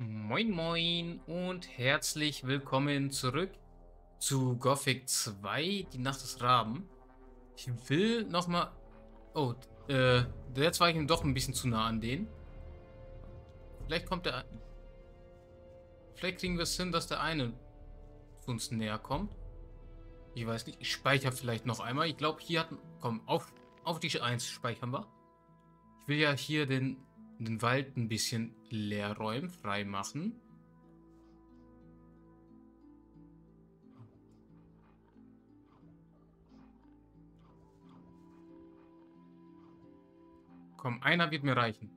Moin Moin und herzlich willkommen zurück zu Gothic 2, die Nacht des Raben. Ich will nochmal... Oh, jetzt war ich ihm doch ein bisschen zu nah an den. Vielleicht kommt der... Vielleicht kriegen wir es hin, dass der eine zu uns näher kommt. Ich weiß nicht, ich speichere vielleicht noch einmal. Ich glaube, hier hatten... Komm, auf die 1 speichern wir. Ich will ja hier den Wald ein bisschen leer räumen, frei machen. Komm, einer wird mir reichen.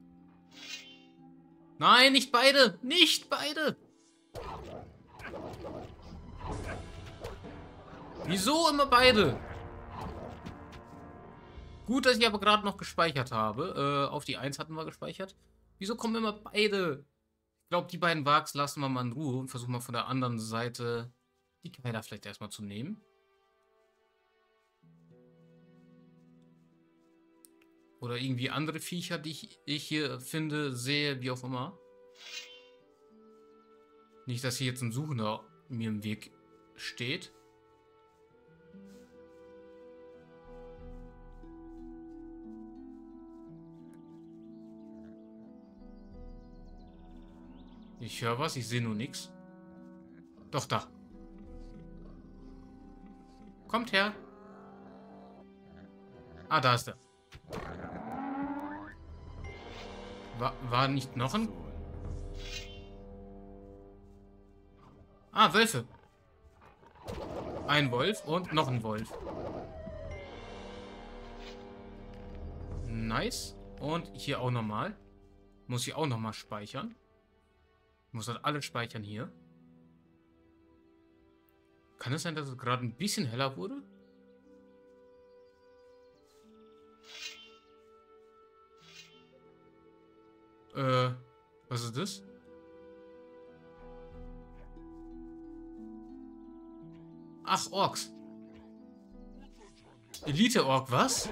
Nein, nicht beide! Nicht beide! Wieso immer beide? Gut, dass ich aber gerade noch gespeichert habe. Auf die 1 hatten wir gespeichert. Wieso kommen immer beide? Ich glaube, die beiden Wargs lassen wir mal in Ruhe und versuchen mal von der anderen Seite die Kleider vielleicht erstmal zu nehmen. Oder irgendwie andere Viecher, die ich hier finde, sehe, wie auch immer. Nicht, dass hier jetzt ein Suchender mir im Weg steht. Ich höre was, ich sehe nur nichts. Doch, da. Kommt her. Ah, da ist er. War nicht noch ein... Ah, Wölfe. Ein Wolf und noch ein Wolf. Nice. Und hier auch nochmal. Muss ich auch nochmal speichern. Muss halt alle speichern hier. Kann es sein, dass es gerade ein bisschen heller wurde? Was ist das? Ach, Orks. Elite-Ork, was?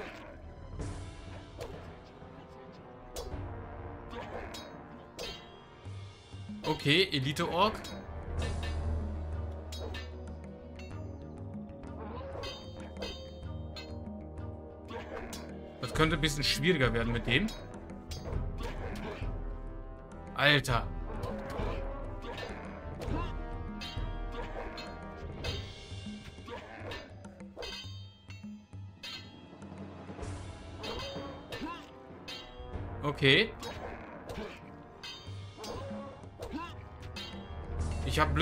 Okay, Elite-Ork. Das könnte ein bisschen schwieriger werden mit dem. Alter. Okay. Ich habe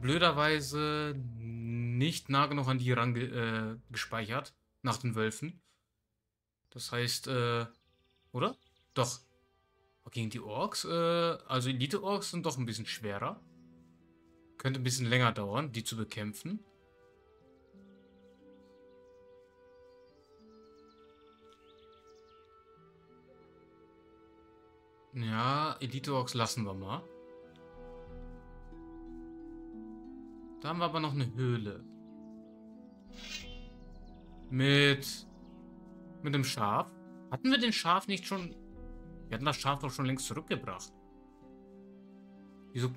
blöderweise nicht nah genug an die gespeichert nach den Wölfen. Das heißt, oder? Doch. Gegen die Orks, also Elite-Orks sind doch ein bisschen schwerer. Könnte ein bisschen länger dauern, die zu bekämpfen. Ja, Elite-Orks lassen wir mal. Da haben wir aber noch eine Höhle. Mit dem Schaf. Hatten wir den Schaf nicht schon... Wir hatten das Schaf doch schon längst zurückgebracht. Wieso...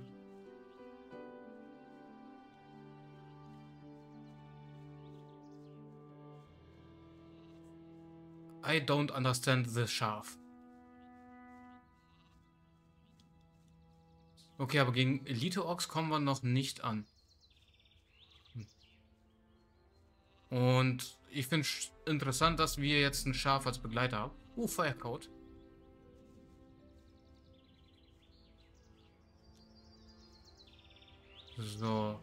I don't understand the Schaf. Okay, aber gegen Elite-Orks kommen wir noch nicht an. Und ich finde es interessant, dass wir jetzt ein Schaf als Begleiter haben. Firecoat. So.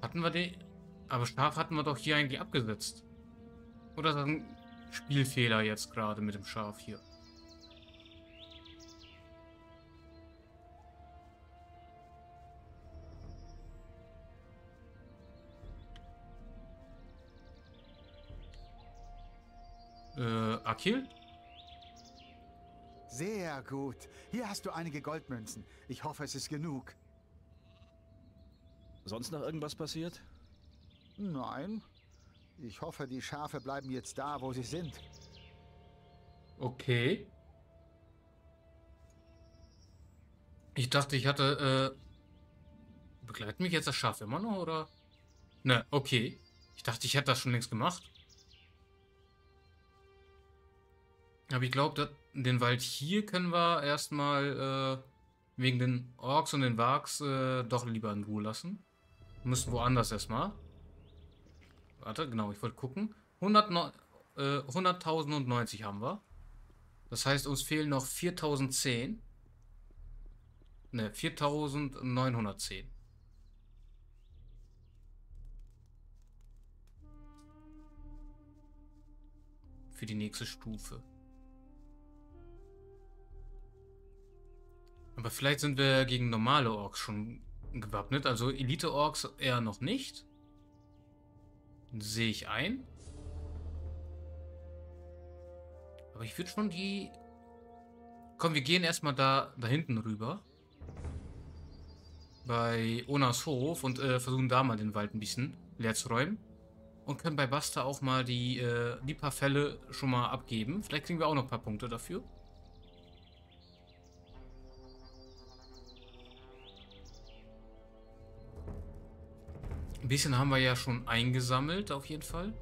Hatten wir den... Aber Schaf hatten wir doch hier eigentlich abgesetzt. Oder ist das ein Spielfehler jetzt gerade mit dem Schaf hier? Akil? Sehr gut. Hier hast du einige Goldmünzen. Ich hoffe, es ist genug. Sonst noch irgendwas passiert? Nein. Ich hoffe, die Schafe bleiben jetzt da, wo sie sind. Okay. Ich dachte, ich hatte... Begleitet mich jetzt das Schaf immer noch, oder? Ne, okay. Ich dachte, ich hätte das schon längst gemacht. Aber ich glaube, den Wald hier können wir erstmal wegen den Orks und den Wargs doch lieber in Ruhe lassen. Müssen woanders erstmal. Warte, genau, ich wollte gucken. 100.090 haben wir. Das heißt, uns fehlen noch 4.010. Ne, 4.910. Für die nächste Stufe. Aber vielleicht sind wir gegen normale Orks schon gewappnet. Also Elite-Orks eher noch nicht. Sehe ich ein. Aber ich würde schon die... Komm, wir gehen erstmal da hinten rüber. Bei Onars Hof und versuchen da mal den Wald ein bisschen leer zu räumen. Und können bei Basta auch mal die paar Fälle schon mal abgeben. Vielleicht kriegen wir auch noch ein paar Punkte dafür. Ein bisschen haben wir ja schon eingesammelt, auf jeden Fall.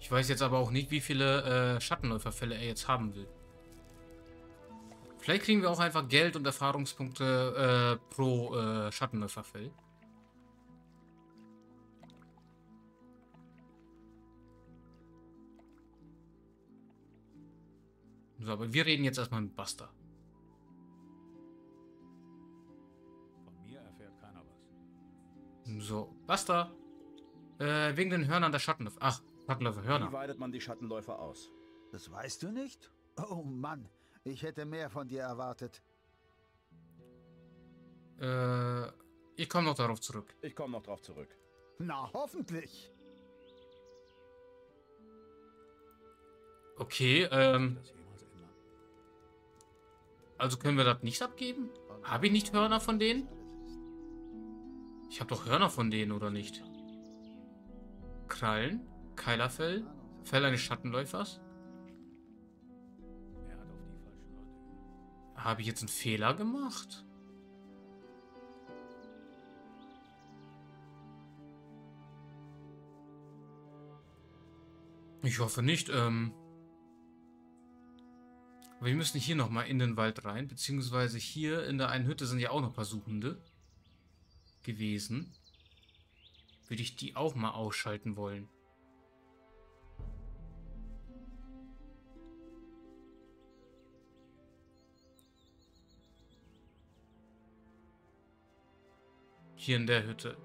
Ich weiß jetzt aber auch nicht, wie viele Schattenläuferfälle er jetzt haben will. Vielleicht kriegen wir auch einfach Geld und Erfahrungspunkte pro Schattenläuferfell. So, aber wir reden jetzt erstmal mit Basta. So, Basta. Wegen den Hörnern der Schattenläufer. Ach, Schattenläufer-Hörner. Wie weidet man die Schattenläufer aus? Das weißt du nicht? Oh Mann, ich hätte mehr von dir erwartet. Ich komme noch darauf zurück. Na, hoffentlich. Okay, also können wir das nicht abgeben? Habe ich nicht Hörner von denen? Ich habe doch Hörner von denen, oder nicht? Krallen, Keilerfell, Fell eines Schattenläufers. Habe ich jetzt einen Fehler gemacht? Ich hoffe nicht. Aber wir müssen hier nochmal in den Wald rein. Beziehungsweise hier in der einen Hütte sind ja auch noch ein paar Suchende gewesen. Würde ich die auch mal ausschalten wollen. Hier in der Hütte.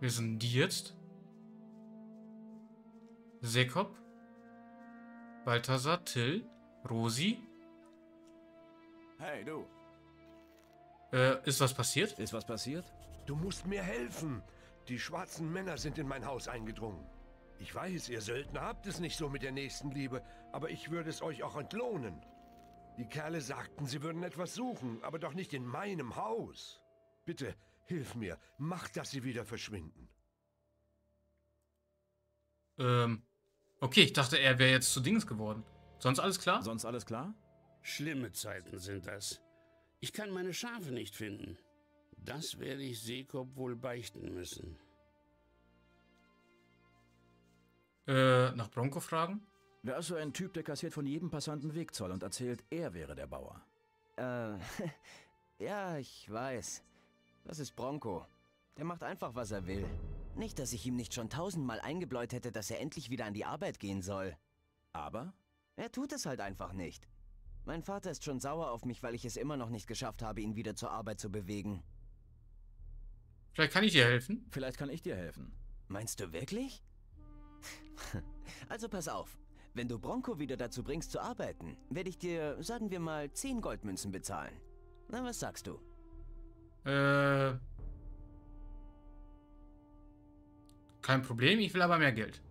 Wer sind die jetzt? Sekob, Balthasar, Till, Rosi. Hey, du. Ist was passiert? Du musst mir helfen. Die schwarzen Männer sind in mein Haus eingedrungen. Ich weiß, ihr Söldner habt es nicht so mit der Nächstenliebe, aber ich würde es euch auch entlohnen. Die Kerle sagten, sie würden etwas suchen, aber doch nicht in meinem Haus. Bitte, hilf mir. Mach, dass sie wieder verschwinden. Okay, ich dachte, er wäre jetzt zu Dings geworden. Sonst alles klar? Schlimme Zeiten sind das. Ich kann meine Schafe nicht finden. Das werde ich Sekob wohl beichten müssen. Nach Bronco fragen? Wer ist so ein Typ, der kassiert von jedem Passanten Wegzoll und erzählt, er wäre der Bauer? Ja, ich weiß. Das ist Bronco. Der macht einfach, was er will. Nicht, dass ich ihm nicht schon 1000-mal eingebläut hätte, dass er endlich wieder an die Arbeit gehen soll. Aber? Er tut es halt einfach nicht. Mein Vater ist schon sauer auf mich, weil ich es immer noch nicht geschafft habe, ihn wieder zur Arbeit zu bewegen. Vielleicht kann ich dir helfen. Meinst du wirklich? Also pass auf. Wenn du Bronco wieder dazu bringst zu arbeiten, werde ich dir, sagen wir mal, 10 Goldmünzen bezahlen. Na, was sagst du? Kein Problem, ich will aber mehr Geld.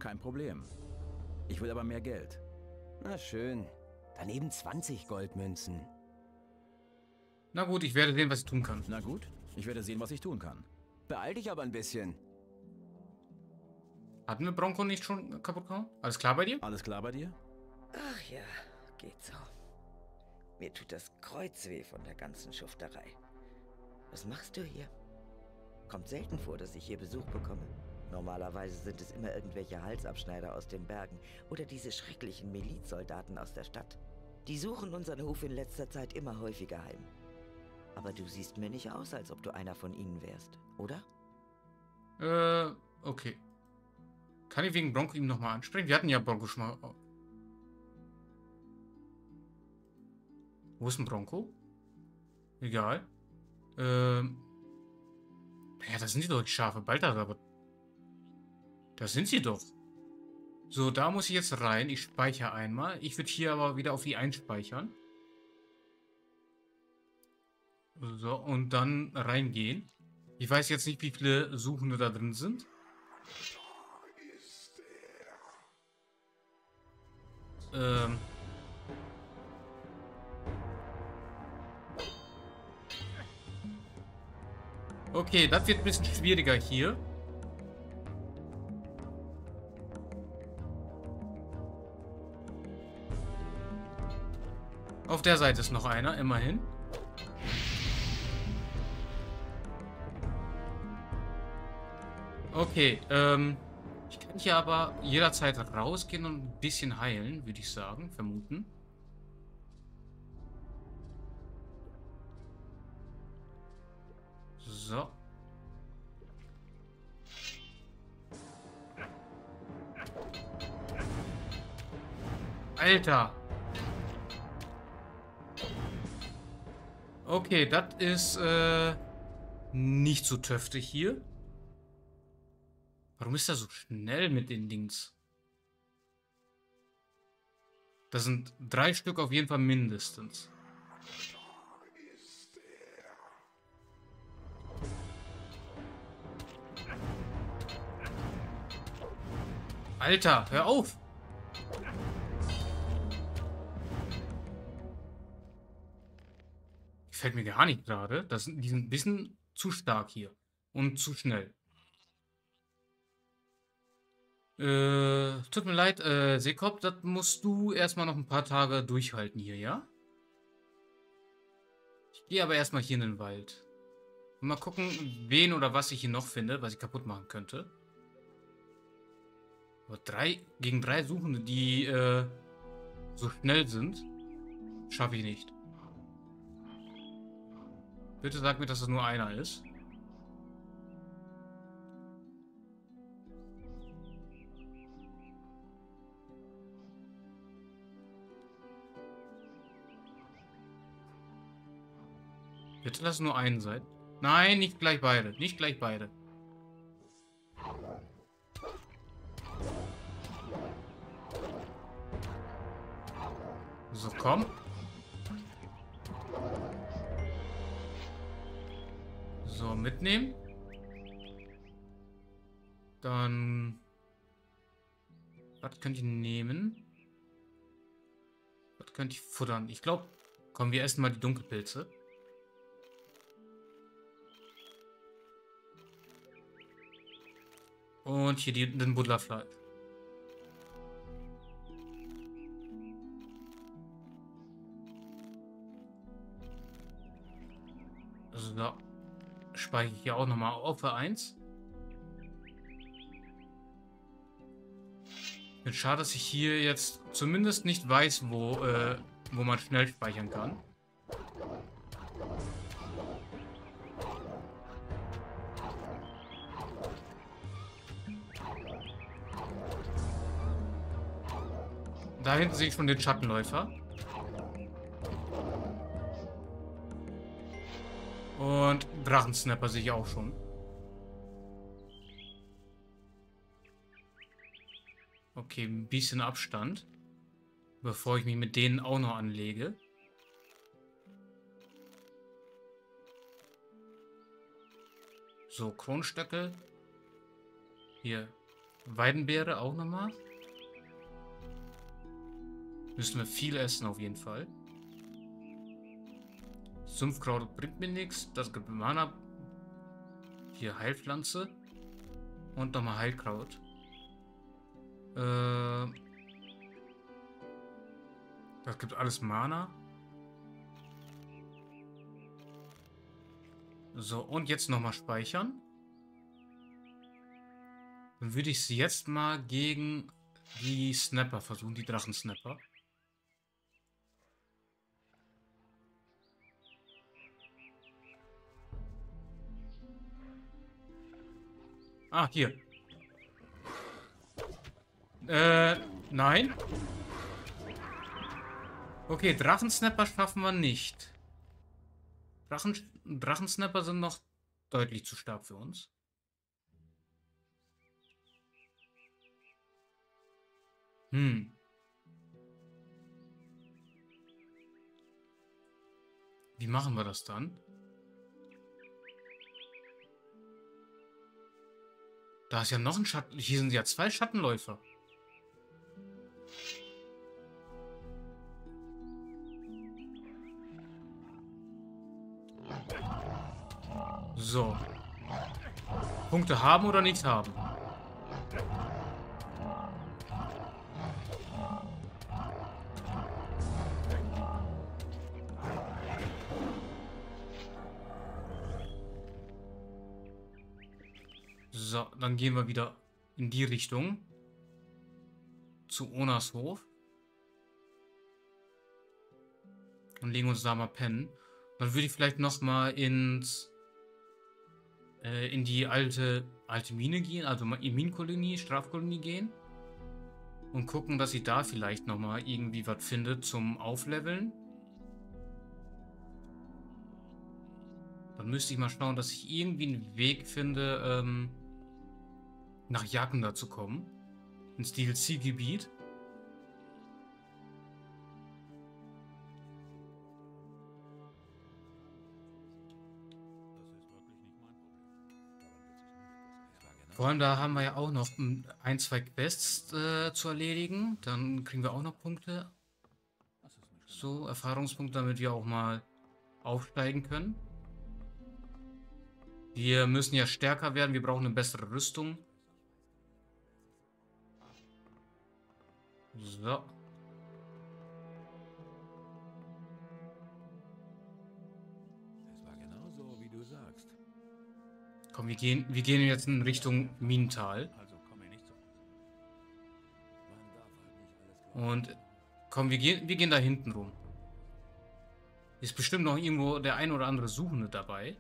Na schön. Daneben 20 Goldmünzen. Na gut, ich werde sehen, was ich tun kann. Beeil dich aber ein bisschen. Hatten wir Bronco nicht schon kaputt gehauen? Alles klar bei dir? Alles klar bei dir? Ach ja, geht so. Mir tut das Kreuz weh von der ganzen Schufterei. Was machst du hier? Kommt selten vor, dass ich hier Besuch bekomme. Normalerweise sind es immer irgendwelche Halsabschneider aus den Bergen oder diese schrecklichen Milizsoldaten aus der Stadt. Die suchen unseren Hof in letzter Zeit immer häufiger heim. Aber du siehst mir nicht aus, als ob du einer von ihnen wärst, oder? Okay. Kann ich wegen Bronco ihm nochmal ansprechen? Wir hatten ja Bronco schon mal... Wo ist ein Bronco? Egal. Ja, das sind die doch, die Schafe. Balthasar, aber... Das sind sie doch. So, da muss ich jetzt rein. Ich speichere einmal. Ich würde hier aber wieder auf die einspeichern. So, und dann reingehen. Ich weiß jetzt nicht, wie viele Suchende da drin sind. Okay, das wird ein bisschen schwieriger hier. Auf der Seite ist noch einer, immerhin. Okay, ich kann hier aber jederzeit rausgehen und ein bisschen heilen, würde ich sagen, vermuten. So. Alter! Okay, das ist nicht so töftig hier. Warum ist er so schnell mit den Dings? Das sind 3 Stück auf jeden Fall mindestens. Alter, hör auf! Fällt mir gar nicht gerade. Die sind ein bisschen zu stark hier. Und zu schnell. Tut mir leid, Sekob, das musst du erstmal noch ein paar Tage durchhalten hier, ja? Ich gehe aber erstmal hier in den Wald. Und mal gucken, wen oder was ich hier noch finde, was ich kaputt machen könnte. Aber gegen drei Suchende, die so schnell sind, schaffe ich nicht. Bitte sag mir, dass es nur einer ist. Bitte lass nur einen sein. Nein, nicht gleich beide. Nicht gleich beide. So, komm. So, mitnehmen. Dann... Was könnte ich nehmen? Was könnte ich futtern? Ich glaube... Komm, wir essen mal die Dunkelpilze. Und hier den Budla Fly. Also da... Speichere ich hier auch nochmal Opfer 1. Ich bin schade, dass ich hier jetzt zumindest nicht weiß, wo man schnell speichern kann. Da hinten sehe ich schon den Schattenläufer. Und Drachensnapper sehe ich auch schon. Okay, ein bisschen Abstand. Bevor ich mich mit denen auch noch anlege. So, Kronstöcke. Hier, Weidenbeere auch nochmal. Müssen wir viel essen auf jeden Fall. Sumpfkraut bringt mir nichts. Das gibt Mana. Hier Heilpflanze. Und nochmal Heilkraut. Das gibt alles Mana. So, und jetzt nochmal speichern. Dann würde ich sie jetzt mal gegen die Snapper versuchen, die Drachensnapper. Ah, hier. Nein. Okay, Drachensnapper schaffen wir nicht. Drachensnapper sind noch deutlich zu stark für uns. Wie machen wir das dann? Da ist ja noch ein Schatten. Hier sind ja zwei Schattenläufer. So. Punkte haben oder nicht haben? So, dann gehen wir wieder in die Richtung. Zu Onars Hof. Und legen uns da mal pennen. Dann würde ich vielleicht nochmal ins... in die alte Mine gehen, also in Minenkolonie, Strafkolonie gehen und gucken, dass sie da vielleicht nochmal irgendwie was findet zum Aufleveln. Dann müsste ich mal schauen, dass ich irgendwie einen Weg finde, nach Jagenda zu kommen, ins DLC-Gebiet. Vor allem, da haben wir ja auch noch ein, zwei Quests zu erledigen. Dann kriegen wir auch noch Punkte. So, Erfahrungspunkte, damit wir auch mal aufsteigen können. Wir müssen ja stärker werden. Wir brauchen eine bessere Rüstung. So. Komm, wir gehen jetzt in Richtung Minental. Und komm, wir gehen da hinten rum. Ist bestimmt noch irgendwo der ein oder andere Suchende dabei.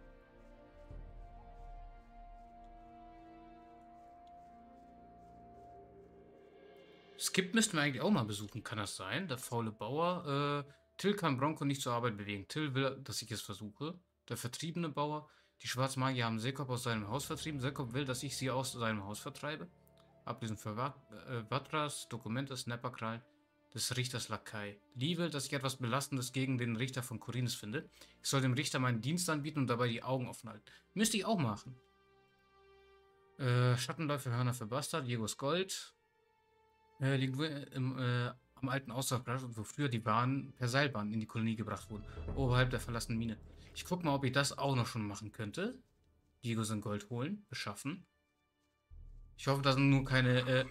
Skip müssten wir eigentlich auch mal besuchen, kann das sein? Der faule Bauer. Till kann Bronco nicht zur Arbeit bewegen. Till will, dass ich es versuche. Der vertriebene Bauer. Die Schwarzmagier haben Sekob aus seinem Haus vertrieben. Sekob will, dass ich sie aus seinem Haus vertreibe. Ablösung für Watras, Dokumente, Snapperkrall des Richters Lakai. Lie will, dass ich etwas Belastendes gegen den Richter von Khorinis finde. Ich soll dem Richter meinen Dienst anbieten und dabei die Augen offen halten. Müsste ich auch machen. Schattenläufer, Hörner für Basta, Diegos Gold. Liegt am alten Auslaufplatz, wo früher die Bahn per Seilbahn in die Kolonie gebracht wurden. Oberhalb der verlassenen Mine. Ich guck mal, ob ich das auch noch schon machen könnte. Diego sind Gold holen, beschaffen. Ich hoffe, da sind nur keine...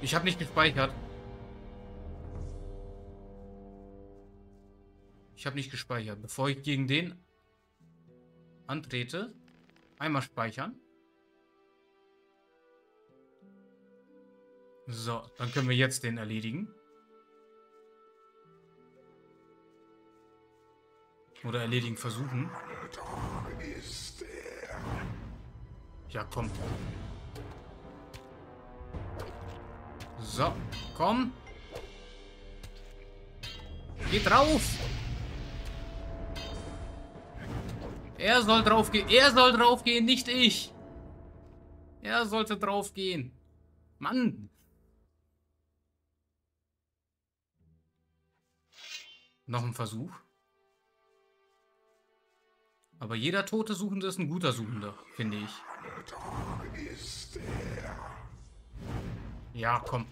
Ich habe nicht gespeichert. Ich habe nicht gespeichert. Bevor ich gegen den antrete, einmal speichern. So, dann können wir jetzt den erledigen. Oder erledigen versuchen. Ja, komm. So, komm. Geh drauf. Er soll drauf gehen. Er soll drauf gehen, nicht ich. Er sollte drauf gehen. Mann. Noch ein Versuch. Aber jeder tote Suchende ist ein guter Suchender, finde ich. Ja, komm.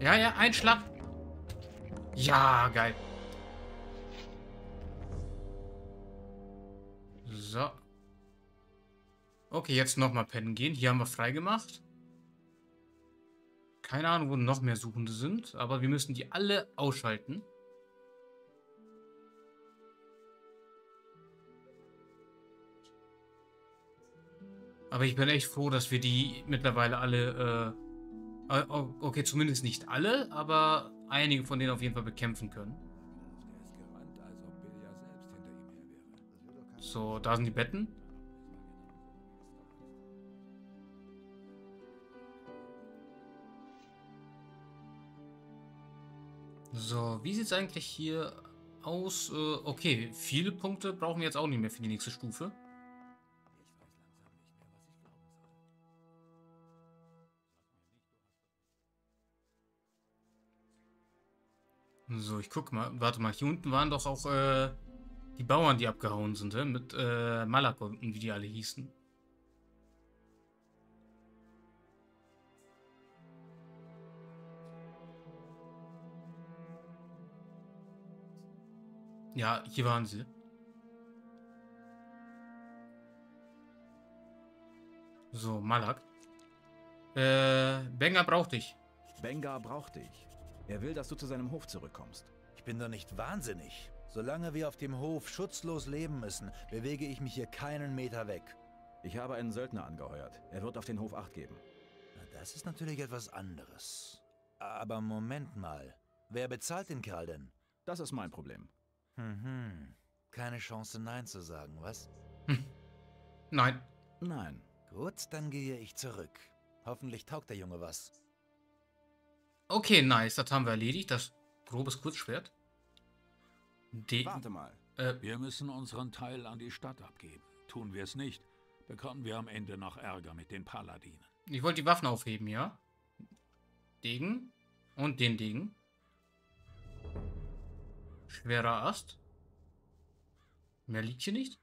Ja, ja, ein Schlag. Ja, geil. So. Okay, jetzt nochmal pennen gehen. Hier haben wir freigemacht. Keine Ahnung, wo noch mehr Suchende sind. Aber wir müssen die alle ausschalten. Aber ich bin echt froh, dass wir die mittlerweile alle... okay, zumindest nicht alle, aber einige von denen auf jeden Fall bekämpfen können. So, da sind die Betten. So, wie sieht es eigentlich hier aus? Okay, viele Punkte brauchen wir jetzt auch nicht mehr für die nächste Stufe. So, ich guck mal. Warte mal, hier unten waren doch auch die Bauern, die abgehauen sind, mit Malak und wie die alle hießen. Ja, hier waren sie. So, Malak. Bengar braucht dich. Bengar braucht dich. Er will, dass du zu seinem Hof zurückkommst. Ich bin doch nicht wahnsinnig. Solange wir auf dem Hof schutzlos leben müssen, bewege ich mich hier keinen Meter weg. Ich habe einen Söldner angeheuert. Er wird auf den Hof Acht geben. Na, das ist natürlich etwas anderes. Aber Moment mal. Wer bezahlt den Kerl denn? Das ist mein Problem. Mhm. Keine Chance, Nein zu sagen, was? Nein. Nein. Gut, dann gehe ich zurück. Hoffentlich taugt der Junge was. Okay, nice. Das haben wir erledigt. Das grobes Kurzschwert. Warte mal. Wir müssen unseren Teil an die Stadt abgeben. Tun wir es nicht, bekommen wir am Ende noch Ärger mit den Paladinen. Ich wollte die Waffen aufheben, ja? Degen. Und den Degen. Schwerer Ast. Mehr liegt hier nicht.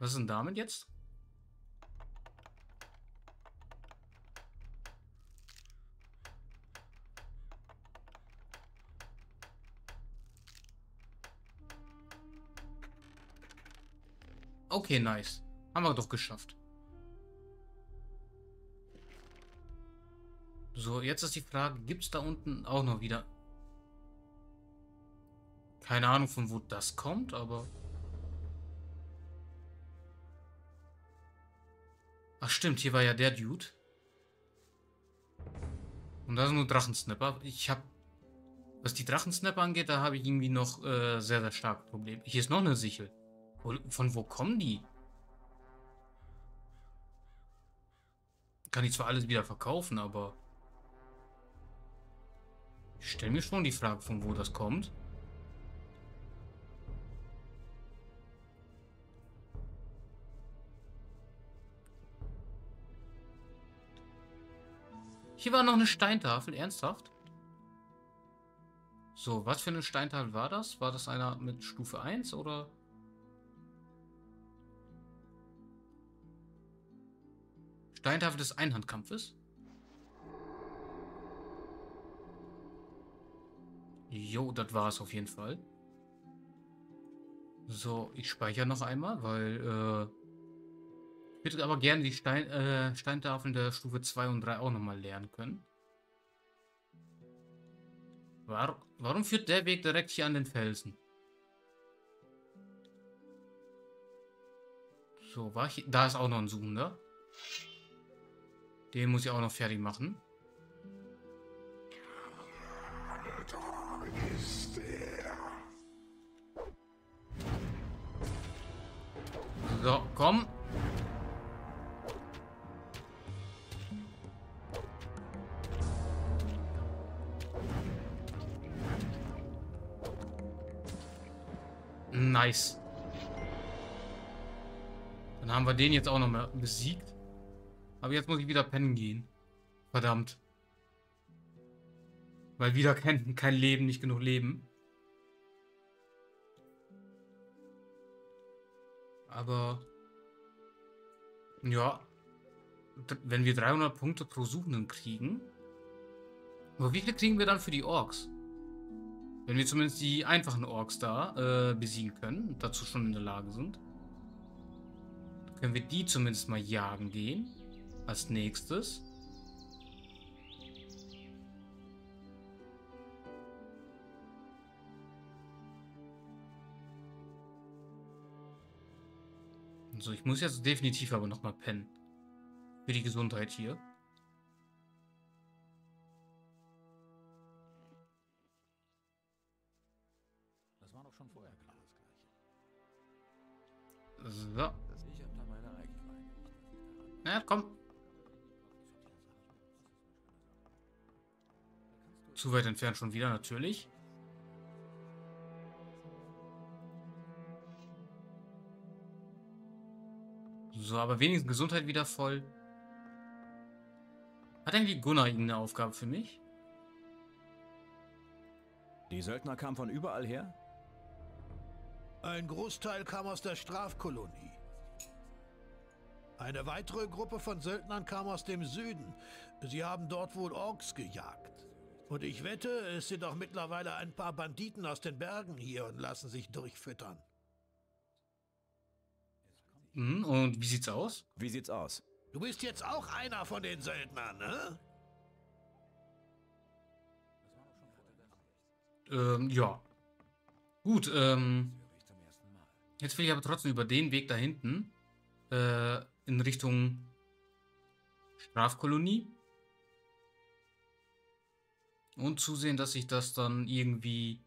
Was ist denn damit jetzt? Okay, nice. Haben wir doch geschafft. So, jetzt ist die Frage, gibt es da unten auch noch wieder... Keine Ahnung, von wo das kommt, aber... Ach stimmt, hier war ja der Dude. Und da sind nur Drachensnapper. Ich habe... Was die Drachensnapper angeht, da habe ich irgendwie noch sehr, sehr starke Probleme. Hier ist noch eine Sichel. Von wo kommen die? Kann ich zwar alles wieder verkaufen, aber... Ich stelle mir schon die Frage, von wo das kommt. Hier war noch eine Steintafel, ernsthaft? So, was für eine Steintafel war das? War das einer mit Stufe 1 oder... Steintafel des Einhandkampfes. Jo, das war es auf jeden Fall. So, ich speichere noch einmal, weil ich würde aber gerne die Steintafeln der Stufe 2 und 3 auch nochmal lernen können. Warum führt der Weg direkt hier an den Felsen? So, war ich, da ist auch noch ein Suchender. Den muss ich auch noch fertig machen. Da ist er. So, komm. Nice. Dann haben wir den jetzt auch noch mal besiegt. Aber jetzt muss ich wieder pennen gehen. Verdammt. Weil wieder kein Leben, nicht genug Leben. Aber... Ja. Wenn wir 300 Punkte pro Suchenden kriegen... Aber wie viel kriegen wir dann für die Orks? Wenn wir zumindest die einfachen Orks da besiegen können und dazu schon in der Lage sind, können wir die zumindest mal jagen gehen. Als nächstes. So, ich muss jetzt definitiv aber nochmal pennen. Für die Gesundheit hier. Das war doch schon vorher klar das Gleiche. So. Na, komm. Zu weit entfernt schon wieder, natürlich. So, aber wenigstens Gesundheit wieder voll. Hat eigentlich Gunnar eine Aufgabe für mich? Die Söldner kamen von überall her? Ein Großteil kam aus der Strafkolonie. Eine weitere Gruppe von Söldnern kam aus dem Süden. Sie haben dort wohl Orks gejagt. Und ich wette, es sind auch mittlerweile ein paar Banditen aus den Bergen hier und lassen sich durchfüttern. Und wie sieht's aus? Wie sieht's aus? Du bist jetzt auch einer von den Söldnern, ne? Ja. Gut, jetzt will ich aber trotzdem über den Weg da hinten in Richtung Strafkolonie und zusehen, dass ich das dann irgendwie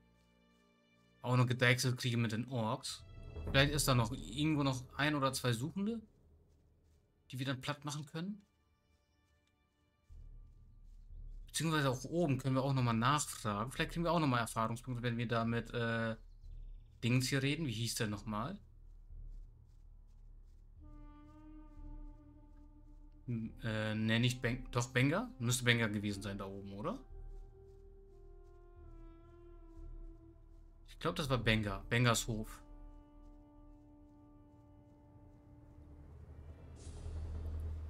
auch noch gedeichselt kriege mit den Orks. Vielleicht ist da noch irgendwo noch ein oder zwei Suchende, die wir dann platt machen können. Beziehungsweise auch oben können wir auch nochmal nachfragen. Vielleicht kriegen wir auch nochmal Erfahrungspunkte, wenn wir da mit Dings hier reden. Wie hieß der nochmal? Ne, nicht Bengar. Doch, Bengar? Müsste Bengar gewesen sein da oben, oder? Ich glaube, das war Bengar. Bengars Hof.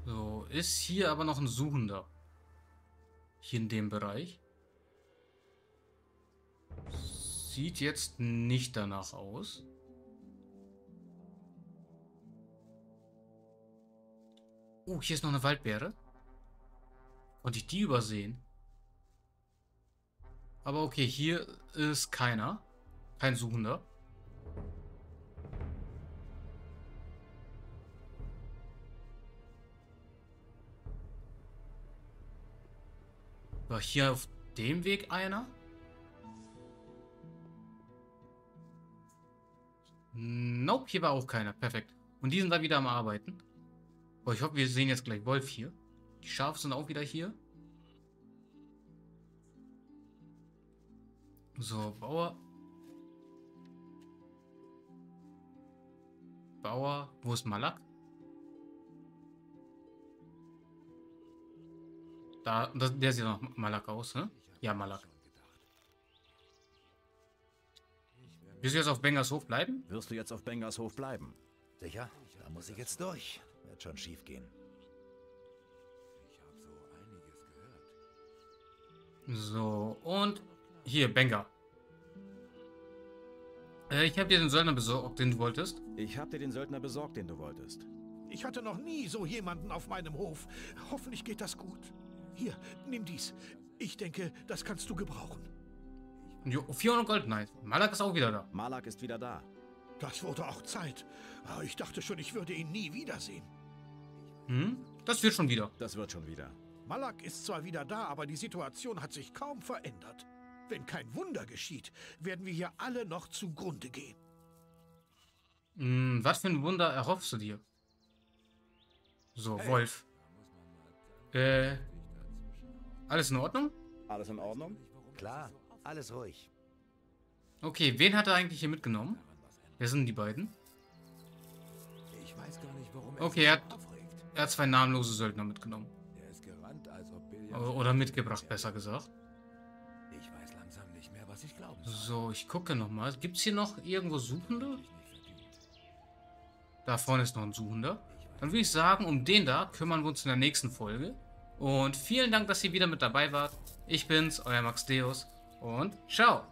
So, ist hier aber noch ein Suchender. Hier in dem Bereich. Sieht jetzt nicht danach aus. Oh, hier ist noch eine Waldbeere. Konnte ich die übersehen? Aber okay, hier ist keiner. Kein Suchender. War hier auf dem Weg einer? Nope, hier war auch keiner. Perfekt. Und die sind da wieder am Arbeiten. Boah, ich hoffe, wir sehen jetzt gleich Wolf hier. Die Schafe sind auch wieder hier. So, Bauer. Bauer, wo ist Malak? Da, der sieht noch Malak aus, ne? Ja, Malak. Wirst du jetzt auf Bengars Hof bleiben? Wirst du jetzt auf Bengars Hof bleiben? Sicher? Da muss ich jetzt durch. Wird schon schief gehen. Ich habe so einiges gehört. So, und hier, Bengar. Ich habe dir den Söldner besorgt, den du wolltest. Ich habe dir den Söldner besorgt, den du wolltest. Ich hatte noch nie so jemanden auf meinem Hof. Hoffentlich geht das gut. Hier, nimm dies. Ich denke, das kannst du gebrauchen. Jo, 400 Gold, nice. Malak ist auch wieder da. Malak ist wieder da. Das wurde auch Zeit. Aber ich dachte schon, ich würde ihn nie wiedersehen. Hm? Das wird schon wieder. Das wird schon wieder. Malak ist zwar wieder da, aber die Situation hat sich kaum verändert. Wenn kein Wunder geschieht, werden wir hier alle noch zugrunde gehen. Hm, was für ein Wunder erhoffst du dir? So, hey. Wolf. Alles in Ordnung? Alles in Ordnung? Klar, alles ruhig. Okay, wen hat er eigentlich hier mitgenommen? Wer sind die beiden? Ich weiß gar nicht, warum. Okay, er hat zwei namenlose Söldner mitgenommen. Er ist gerannt, als ob oder mitgebracht, besser gesagt. Ich weiß langsam nicht mehr, was ich glaube. So, ich gucke nochmal. Gibt es hier noch irgendwo Suchende? Da vorne ist noch ein Suchender. Dann würde ich sagen, um den da kümmern wir uns in der nächsten Folge. Und vielen Dank, dass ihr wieder mit dabei wart. Ich bin's, euer Max Deus und ciao!